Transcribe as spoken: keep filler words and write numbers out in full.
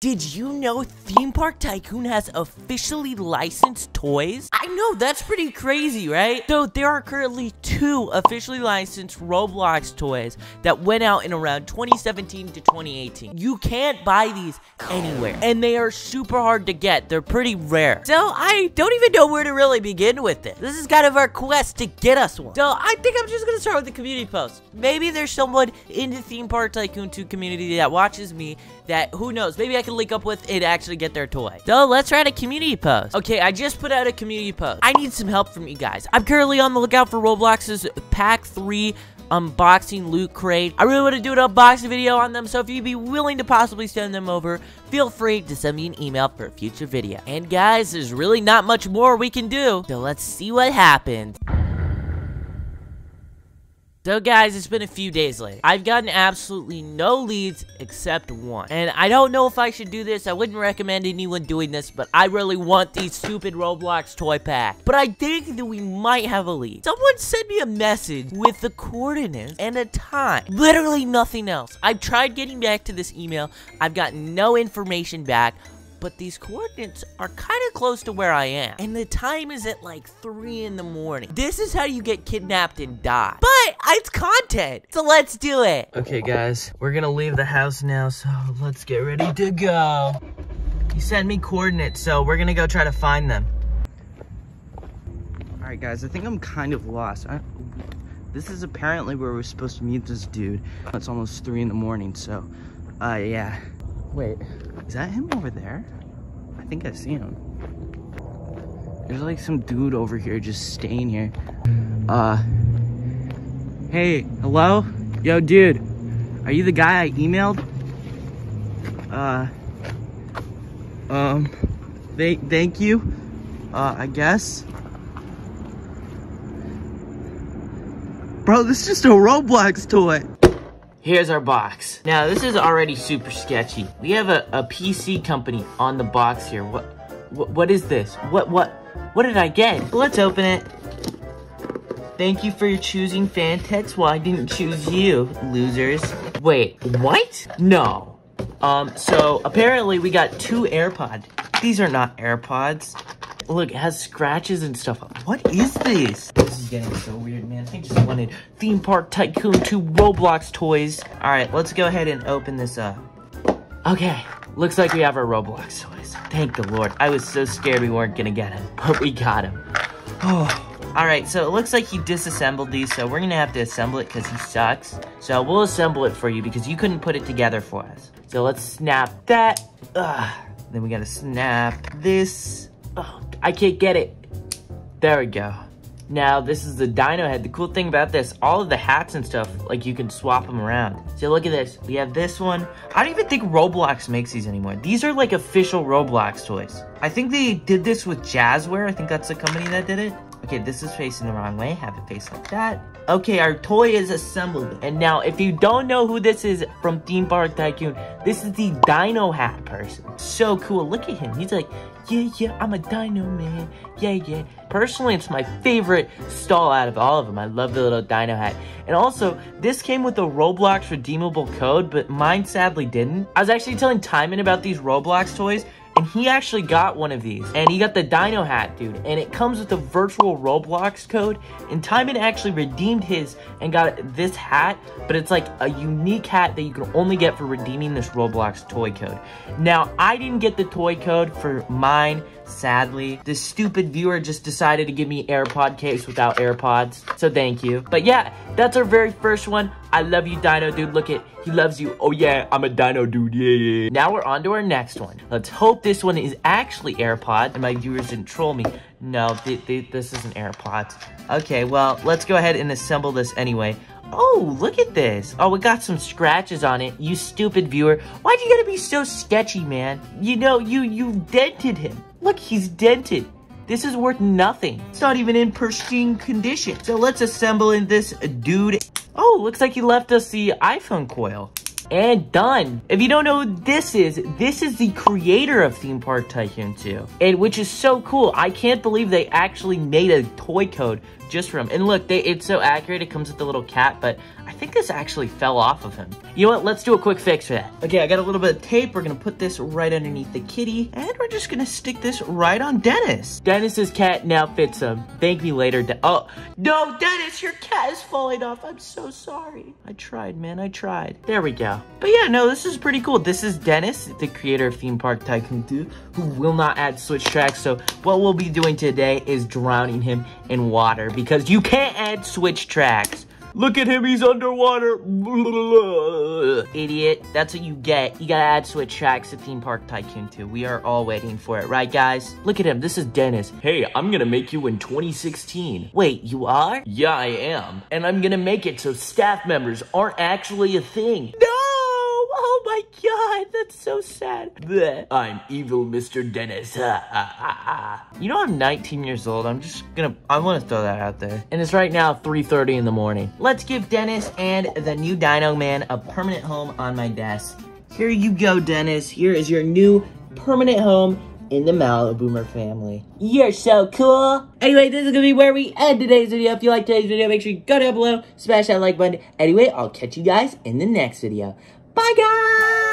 Did you know Theme Park Tycoon has officially licensed toys? I know, that's pretty crazy, right? So there are currently two officially licensed Roblox toys that went out in around twenty seventeen to twenty eighteen. You can't buy these anywhere, and they are super hard to get. They're pretty rare. So I don't even know where to really begin with it. This is kind of our quest to get us one. So I think I'm just gonna start with the community post. Maybe there's someone in the Theme Park Tycoon two community that watches me that, who knows, maybe I can link up with and actually get their toy. So let's write a community post. Okay, I just put out a community post. I need some help from you guys. I'm currently on the lookout for Roblox's pack three unboxing loot crate. I really want to do an unboxing video on them, so if you'd be willing to possibly send them over, feel free to send me an email for a future video. And guys, there's really not much more we can do, so let's see what happens. So guys, it's been a few days later. I've gotten absolutely no leads except one. And I don't know if I should do this. I wouldn't recommend anyone doing this, but I really want these stupid Roblox toy pack. But I think that we might have a lead. Someone sent me a message with the coordinates and a time. Literally nothing else. I've tried getting back to this email. I've gotten no information back. But these coordinates are kind of close to where I am. And the time is at like three in the morning. This is how you get kidnapped and die. But it's content, so let's do it. Okay guys, we're gonna leave the house now, so let's get ready to go. He sent me coordinates, so we're gonna go try to find them. All right guys, I think I'm kind of lost. I, this is apparently where we're supposed to meet this dude. It's almost three in the morning, so uh, yeah. Wait, is that him over there? I think I see him. There's like some dude over here just staying here. Uh, hey, hello? Yo, dude, are you the guy I emailed? Uh, um, th thank you, uh, I guess. Bro, this is just a Roblox toy. Here's our box. Now, this is already super sketchy. We have a, a P C company on the box here. What, what, what is this? What, what, what did I get? Let's open it. Thank you for choosing Fantex. Well, I didn't choose you, losers. Wait, what? No. Um, so apparently we got two AirPods. These are not AirPods. Look, it has scratches and stuff. What is this? This is getting so weird, man. I think I just wanted Theme Park Tycoon two Roblox toys. All right, let's go ahead and open this up. Okay, looks like we have our Roblox toys. Thank the Lord. I was so scared we weren't gonna get him, but we got him. Oh. All right, so it looks like he disassembled these, so we're gonna have to assemble it because he sucks. So we'll assemble it for you because you couldn't put it together for us. So let's snap that. Ugh. Then we gotta snap this. Oh, I can't get it. There we go. Now, this is the dino head. The cool thing about this, all of the hats and stuff, like you can swap them around. So look at this, we have this one. I don't even think Roblox makes these anymore. These are like official Roblox toys. I think they did this with Jazzware. I think that's the company that did it. Okay, this is facing the wrong way. Have it face like that. Okay, our toy is assembled. And now, if you don't know who this is from Theme Park Tycoon, this is the dino hat person. So cool, look at him. He's like, yeah, yeah, I'm a dino man. Yeah, yeah. Personally, it's my favorite stall out of all of them. I love the little dino hat. And also, this came with a Roblox redeemable code, but mine sadly didn't. I was actually telling Timon about these Roblox toys, and he actually got one of these. And he got the dino hat, dude. And it comes with a virtual Roblox code. And Timon actually redeemed his and got this hat. But it's like a unique hat that you can only get for redeeming this Roblox toy code. Now, I didn't get the toy code for mine, sadly. This stupid viewer just decided to give me AirPod case without AirPods. So thank you. But yeah, that's our very first one. I love you, dino dude. Look at, he loves you. Oh yeah, I'm a dino dude, yeah, yeah. Now we're on to our next one. Let's hope this one is actually AirPod and my viewers didn't troll me. No, th th this isn't AirPods. Okay, well, let's go ahead and assemble this anyway. Oh, look at this. Oh, it got some scratches on it. You stupid viewer. Why'd you gotta be so sketchy, man? You know, you, you dented him. Look, he's dented. This is worth nothing. It's not even in pristine condition. So let's assemble in this dude. Oh, looks like he left us the iPhone coil. And done. If you don't know who this is, this is the creator of Theme Park Tycoon two. And which is so cool. I can't believe they actually made a toy code just for him. And look, they, it's so accurate. It comes with the little cat, but I think this actually fell off of him. You know what? Let's do a quick fix for that. Okay, I got a little bit of tape. We're gonna put this right underneath the kitty, and we're just gonna stick this right on Dennis. Dennis's cat now fits him. Thank me later. De oh, no, Dennis, your cat is falling off. I'm so sorry. I tried, man, I tried. There we go. But yeah, no, this is pretty cool. This is Dennis, the creator of Theme Park Tycoon two, who will not add switch tracks. So what we'll be doing today is drowning him in water because you can't add switch tracks. Look at him, he's underwater. Idiot, that's what you get. You gotta add switch tracks to Theme Park Tycoon two. We are all waiting for it, right guys? Look at him, this is Dennis. Hey, I'm gonna make you in twenty sixteen. Wait, you are? Yeah, I am. And I'm gonna make it so staff members aren't actually a thing. No! Oh my god, that's so sad. Blech. I'm evil Mister Dennis. You know I'm nineteen years old. I'm just gonna, I wanna throw that out there. And it's right now three thirty in the morning. Let's give Dennis and the new Dino Man a permanent home on my desk. Here you go, Dennis. Here is your new permanent home in the Maliboomer family. You're so cool. Anyway, this is gonna be where we end today's video. If you like today's video, make sure you go down below, smash that like button. Anyway, I'll catch you guys in the next video. Bye, guys!